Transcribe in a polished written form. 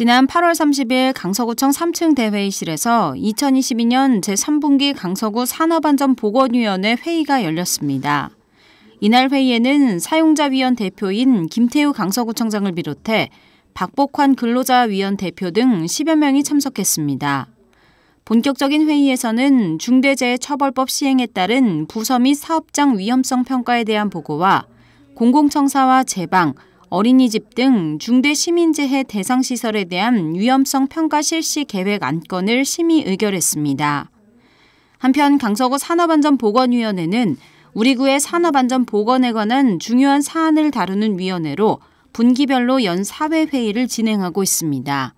지난 8월 30일 강서구청 3층 대회의실에서 2022년 제3분기 강서구 산업안전보건위원회 회의가 열렸습니다. 이날 회의에는 사용자위원 대표인 김태우 강서구청장을 비롯해 박복환 근로자위원 대표 등 10여 명이 참석했습니다. 본격적인 회의에서는 중대재해처벌법 시행에 따른 부서 및 사업장 위험성 평가에 대한 보고와 공공청사와 제방, 어린이집 등 중대 시민재해 대상 시설에 대한 위험성 평가 실시 계획 안건을 심의 의결했습니다. 한편 강서구 산업안전보건위원회는 우리 구의 산업안전보건에 관한 중요한 사안을 다루는 위원회로 분기별로 연 4회 회의를 진행하고 있습니다.